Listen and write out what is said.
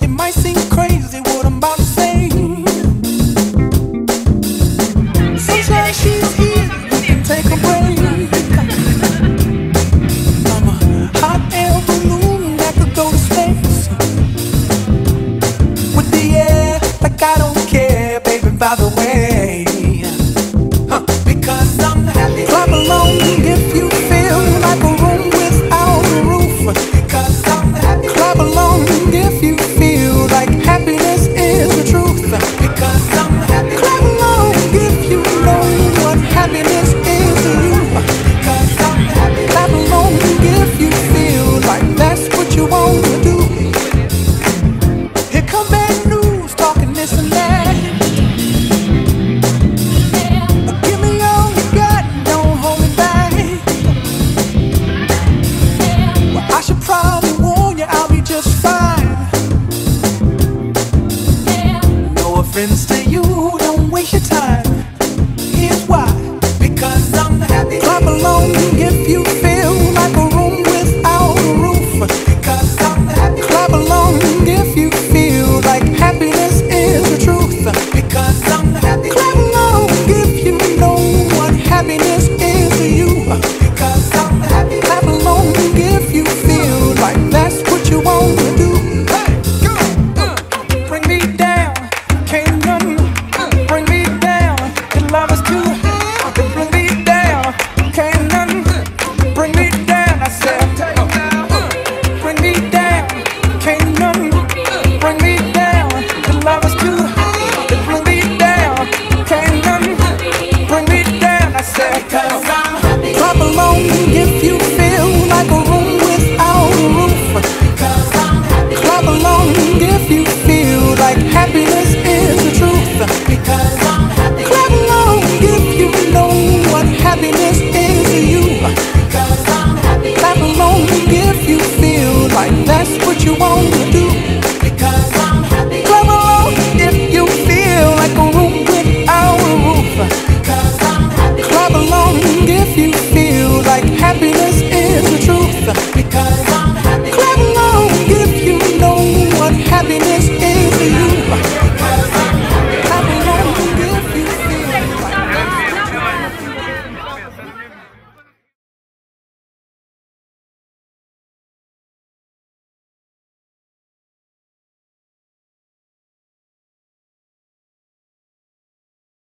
It might seem crazy what I'm about to say. Sunshine, she's here, we can take a break. I'm a hot air balloon that could go to space. With the air, like I don't care, baby, by the way. To you, don't waste your time.